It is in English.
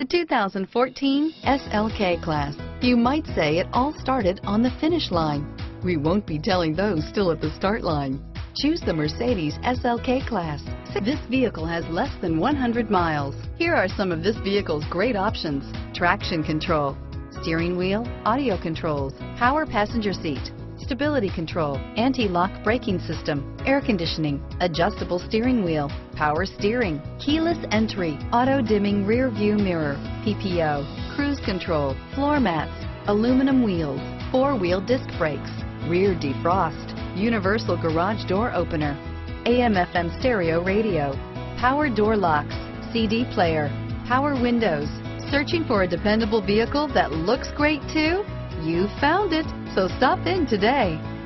The 2014 SLK class. You might say it all started on the finish line. We won't be telling those still at the start line. Choose the Mercedes SLK class. This vehicle has less than 100 miles. Here are some of this vehicle's great options. Traction control, steering wheel, audio controls, power passenger seat, stability control, anti-lock braking system, air conditioning, adjustable steering wheel, power steering, keyless entry, auto dimming rear view mirror, PPO, cruise control, floor mats, aluminum wheels, four-wheel disc brakes, rear defrost, universal garage door opener, AM/FM stereo radio, power door locks, CD player, power windows. Searching for a dependable vehicle that looks great too? You found it, so stop in today.